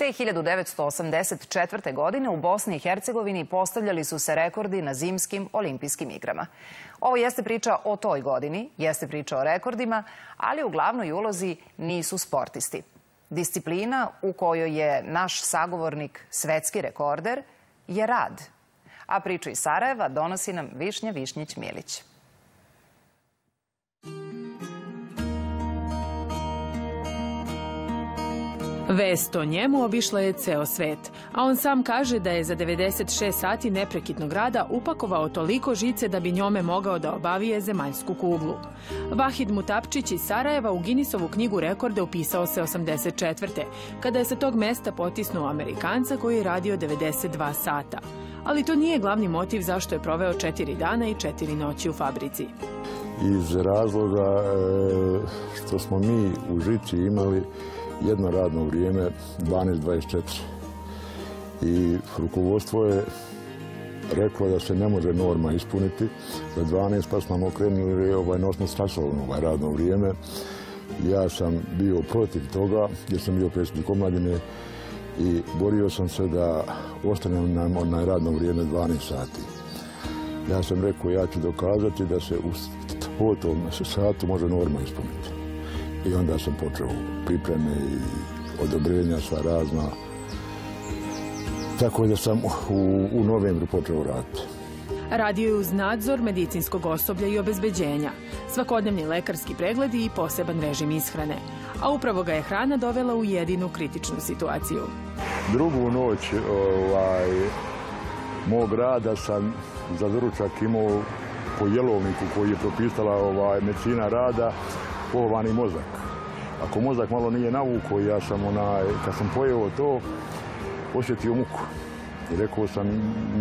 Te 1984. godine u Bosni i Hercegovini postavljali su se rekordi na zimskim olimpijskim igrama. Ovo jeste priča o toj godini, jeste priča o rekordima, ali u glavnoj ulozi nisu sportisti. Disciplina u kojoj je naš sagovornik svetski rekorder je rad. A priču iz Sarajeva donosi nam Višnja Višnjić-Milić. Vest o njemu obišla je ceo svet, a on sam kaže da je za 96 sati neprekidnog rada upakovao toliko žice da bi njome mogao da obavije zemaljsku kuglu. Vahid Mutapčić iz Sarajeva u Guinnessovu knjigu rekorda upisao se 1984. kada je sa tog mesta potisnuo Amerikanca koji je radio 92 sata. Ali to nije glavni motiv zašto je proveo 4 dana i 4 noći u fabrici. Iz razloga što smo mi u žici imali jedno radno vrijeme, 12-24. I rukovodstvo je reklo da se ne može norma ispuniti za 12, pa smo okrenuli noćno stasovno radno vrijeme. Ja sam bio protiv toga, jer sam bio predsjednik omladine i borio sam se da ostanem na radno vrijeme 12 sati. Ja sam rekao, ja ću dokazati da se u tom satu može norma ispuniti. I onda sam počeo pripreme i odobrenja sva razna. Tako da sam u novembru počeo raditi. Radio je uz nadzor medicinskog osoblja i obezbeđenja, svakodnevni lekarski pregledi i poseban režim ishrane. A upravo ga je hrana dovela u jedinu kritičnu situaciju. Drugu noć mog rada sam za doručak imao po jelovniku koji je propisala medicina rada polovani mozak. Ako mozak malo nije navuko, ja sam kad sam pojeo to, osjetio muku. I rekao sam,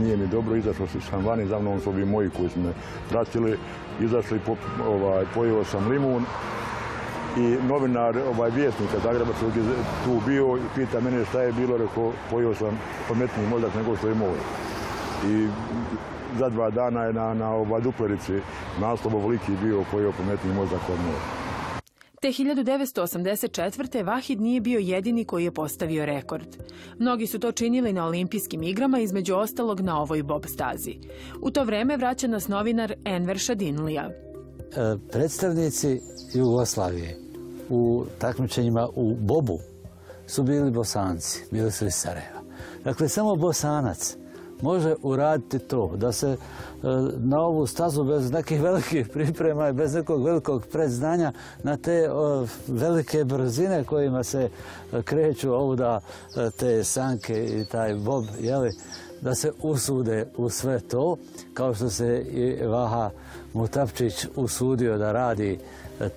nije mi dobro, izašao sam van i za mnom su ovi moji koji su me pratili, izašli, pojeo sam limun i novinar vjesnika zagrebačkog je tu bio i pita mene šta je bilo, rekao, pojeo sam pametniji mozak nego što je moj. I za 2 dana je na duplerici naslov ovoliki bio pojeo pametniji mozak od moj. Te 1984. Vahid nije bio jedini koji je postavio rekord. Mnogi su to činili na olimpijskim igrama, između ostalog na ovoj bob stazi. U to vreme vraća nas novinar Enver Šadinlija. Predstavnici Jugoslavije u takmičenjima u bobu su bili Bosanci, bili su iz Sarajeva. Dakle, samo Bosanac može uraditi to da se na ovu stazu bez nekih velikih priprema i bez nekog velikog predznanja na te velike brzine kojima se kreću ovuda te sanke i taj bob, da se usude u sve to, kao što se i Vaha Mutapčić usudio da radi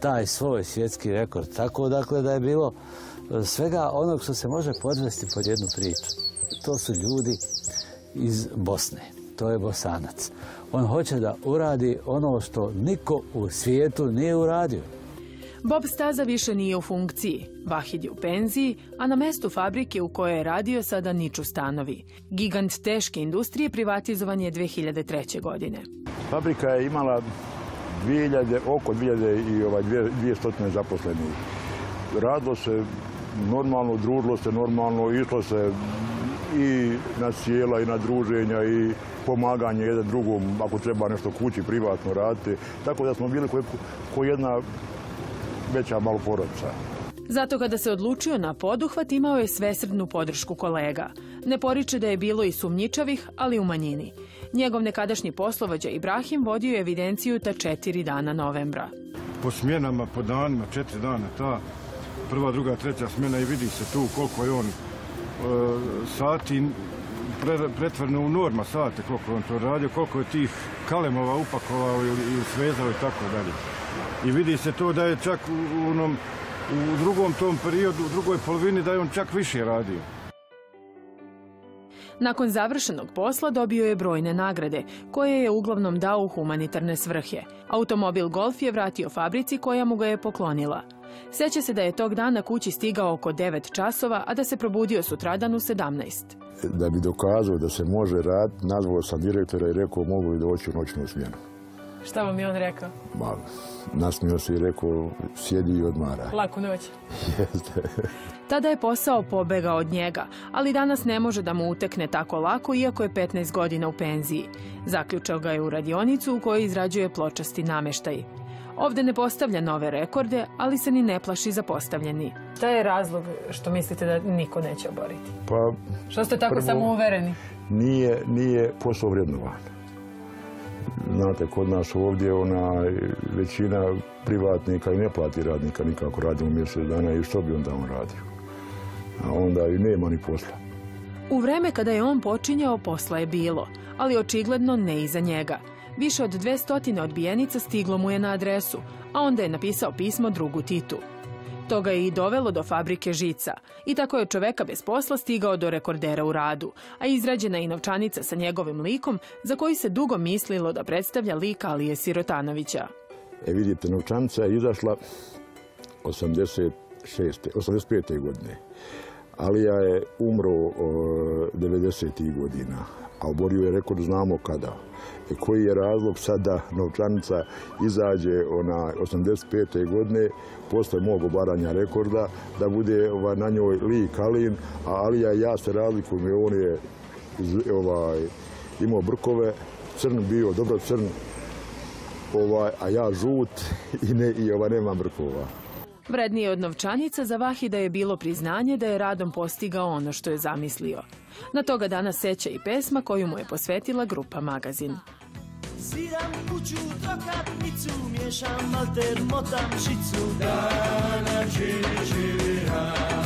taj svoj svjetski rekord. Tako dakle da je bilo svega onog što se može podvesti pod jednu priču. To su ljudi iz Bosne. To je Bosanac. On hoće da uradi ono što niko u svijetu nije uradio. Bob staza više nije u funkciji. Vahid je u penziji, a na mestu fabrike u kojoj je radio sada niču stanovi. Gigant teške industrije privatizovan je 2003. godine. Fabrika je imala oko 2200 zaposlenih. Radilo se normalno, družilo se normalno, išlo se i na sjela, i na druženja, i pomaganje jedan drugom, ako treba nešto kući, privatno raditi. Tako da smo bili ko jedna veća malo porodica. Zato kada se odlučio na poduhvat, imao je svesrdnu podršku kolega. Ne poriče da je bilo i sumnjičavih, ali u manjini. Njegov nekadašnji poslovođa Ibrahim vodio je evidenciju ta 4 dana novembra. Po smjenama, po danima, 4 dana, ta prva, druga, treća smjena i vidi se tu koliko je on sati pretvrno u norma sate, koliko on to radio, koliko je tih kalemova upakovao ili svezao i tako dalje. I vidi se to da je čak u drugom tom periodu, u drugoj polovini, da je on čak više radio. Nakon završenog posla dobio je brojne nagrade, koje je uglavnom dao u humanitarne svrhe. Automobil Golf je vratio fabrici koja mu ga je poklonila. Sjeća se da je tog dana kući stigao oko 9 časova, a da se probudio sutradan u 17. Da bi dokazao da se može raditi, nazvao sam direktora i rekao mogu li doći u noćnu smjenu. Šta vam je on rekao? Nasmio se i rekao, sjedi i odmara. Laku noć. Jeste. Tada je posao pobegao od njega, ali danas ne može da mu utekne tako lako, iako je 15 godina u penziji. Zaključao ga je u radionicu u kojoj izrađuje pločasti nameštaj. Ovde ne postavlja nove rekorde, ali se ni ne plaši za postavljeni. Šta je razlog što mislite da niko neće oboriti? Što ste tako samouvereni? Nije posao vrednovan. Znate, kod nas ovdje većina privatnika i ne plati radnika nikako, radimo mjesec dana i što bi onda on radio? A onda i nema ni posla. U vreme kada je on počinjao, posla je bilo, ali očigledno ne iza njega. Više od 200 odbijenica stiglo mu je na adresu, a onda je napisao pismo drugu Titu. To ga je i dovelo do fabrike žica. I tako je čoveka bez posla stigao do rekordera u radu, a izrađena je i novčanica sa njegovim likom, za koji se dugo mislilo da predstavlja lik Alije Sirotanovića. E vidite, novčanica je izašla 85. godine. Alija je umro 90. godina, a oborio je rekord znamo kada. Koji je razlog sada novčanica izađe 85. godine posle mog obaranja rekorda da bude na njoj lik Alijin, a Alija i ja se razlikujem i on je imao brkove, crn bio, dobro crn, a ja žut i nemam brkova. Vrednije od novčanica za Vahida je bilo priznanje da je radom postigao ono što je zamislio. Na to ga danas seća i pesma koju mu je posvetila grupa Magazin. Ziram kuću, trokatnicu, miješam alter, motam šicu, da nam živi, živi, ha.